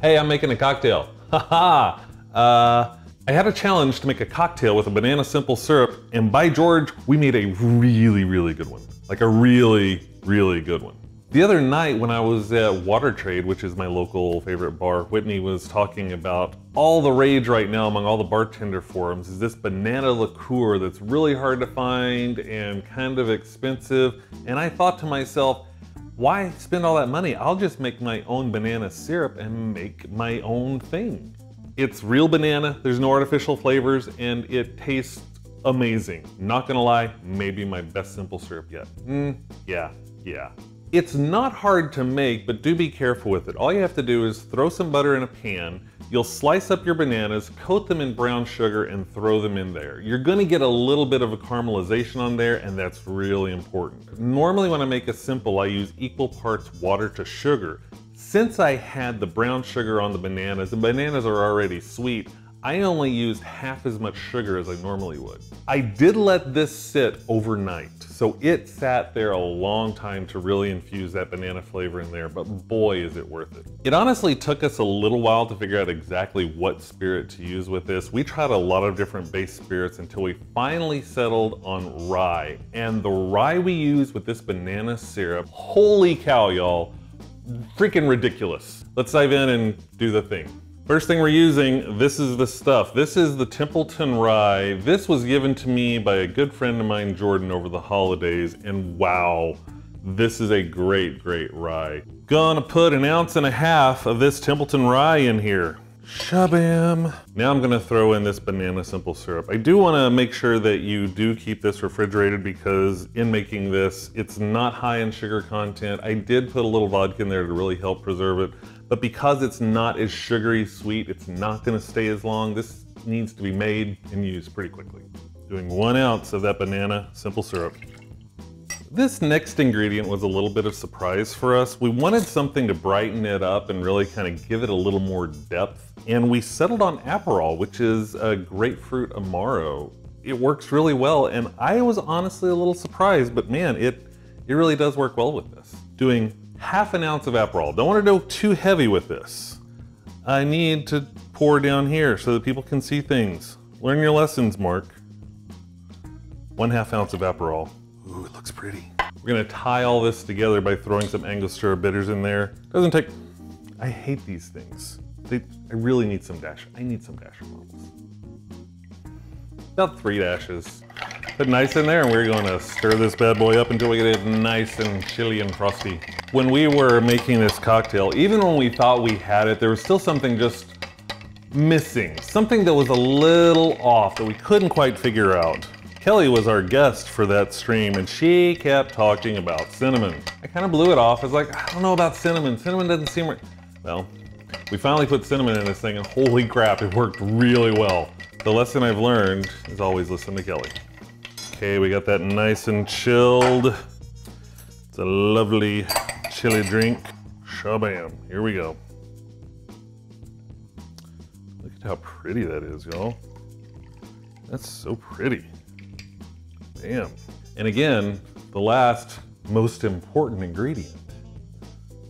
Hey, I'm making a cocktail. Haha. I had a challenge to make a cocktail with a banana simple syrup, and by George, we made a really good one. Like a really good one. The other night when I was at Water Trade, which is my local favorite bar, Whitney was talking about all the rage right now among all the bartender forums is this banana liqueur that's really hard to find and kind of expensive. And I thought to myself, why spend all that money? I'll just make my own banana syrup and make my own thing. It's real banana, there's no artificial flavors, and it tastes amazing. Not gonna lie, maybe my best simple syrup yet. Yeah. It's not hard to make, but do be careful with it. All you have to do is throw some butter in a pan, you'll slice up your bananas, coat them in brown sugar, and throw them in there. You're gonna get a little bit of a caramelization on there, and that's really important. Normally when I make a simple, I use equal parts water to sugar. Since I had the brown sugar on the bananas, and bananas are already sweet, I only used half as much sugar as I normally would. I did let this sit overnight, so it sat there a long time to really infuse that banana flavor in there, but boy is it worth it. It honestly took us a little while to figure out exactly what spirit to use with this. We tried a lot of different base spirits until we finally settled on rye. And the rye we used with this banana syrup, holy cow y'all, freaking ridiculous. Let's dive in and do the thing. First thing we're using, this is the stuff. This is the Templeton rye. This was given to me by a good friend of mine, Jordan, over the holidays, and wow, this is a great rye. Gonna put 1.5 ounces of this Templeton rye in here. Shabam! Now I'm gonna throw in this banana simple syrup. I do wanna make sure that you do keep this refrigerated because in making this, it's not high in sugar content. I did put a little vodka in there to really help preserve it. But because it's not as sugary sweet, it's not gonna stay as long. This needs to be made and used pretty quickly. Doing 1 ounce of that banana simple syrup. This next ingredient was a little bit of surprise for us. We wanted something to brighten it up and really kind of give it a little more depth. And we settled on Aperol, which is a grapefruit Amaro. It works really well, and I was honestly a little surprised, but man, it really does work well with this. Doing 1/2 ounce of Aperol. Don't want to go too heavy with this. I need to pour down here so that people can see things. Learn your lessons, Mark. 1/2 ounce of Aperol. Ooh, it looks pretty. We're gonna tie all this together by throwing some Angostura bitters in there. Doesn't take, I hate these things. I really need some dasher. I need some dasher bottles. About 3 dashes. Put nice in there, and we're gonna stir this bad boy up until we get it nice and chilly and frosty. When we were making this cocktail, even when we thought we had it, there was still something just missing. Something that was a little off that we couldn't quite figure out. Kelly was our guest for that stream, and she kept talking about cinnamon. I kind of blew it off. I was like, I don't know about cinnamon. Cinnamon doesn't seem right. Well, we finally put cinnamon in this thing, and holy crap, it worked really well. The lesson I've learned is always listen to Kelly. Okay, we got that nice and chilled. It's a lovely chilly drink. Shabam, here we go. Look at how pretty that is, y'all. That's so pretty. Damn. And again, the last most important ingredient,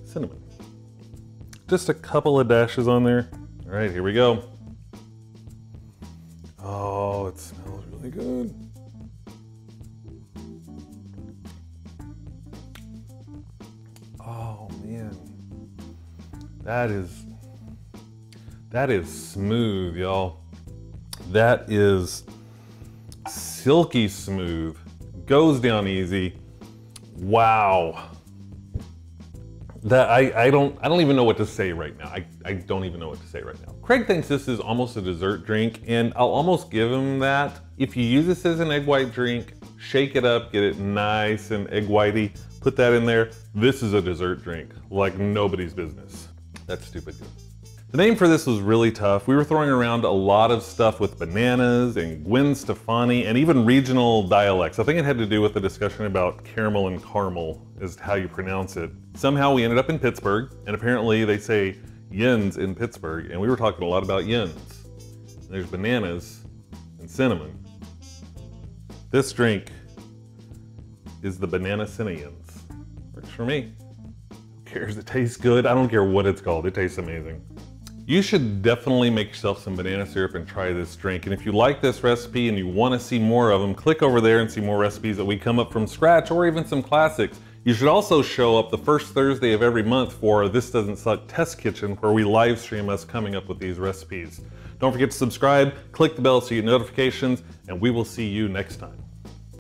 cinnamon. Just a couple of dashes on there. All right, here we go. Oh, it smells really good. That is smooth, y'all. That is silky smooth. Goes down easy. Wow. That I don't even know what to say right now. I don't even know what to say right now. Craig thinks this is almost a dessert drink, and I'll almost give him that. If you use this as an egg white drink, shake it up, get it nice and egg whitey, put that in there. This is a dessert drink, like nobody's business. That's stupid good. The name for this was really tough. We were throwing around a lot of stuff with bananas and Gwen Stefani and even regional dialects. I think it had to do with the discussion about caramel and caramel is how you pronounce it. Somehow we ended up in Pittsburgh, and apparently they say yens in Pittsburgh, and we were talking a lot about yens. There's bananas and cinnamon. This drink is the banana cinnamons. Works for me. Cares, it tastes good. I don't care what it's called, it tastes amazing. You should definitely make yourself some banana syrup and try this drink. And if you like this recipe and you want to see more of them, click over there and see more recipes that we come up from scratch or even some classics. You should also show up the first Thursday of every month for This Doesn't Suck Test Kitchen, where we live stream us coming up with these recipes. Don't forget to subscribe, click the bell so you get notifications, and we will see you next time.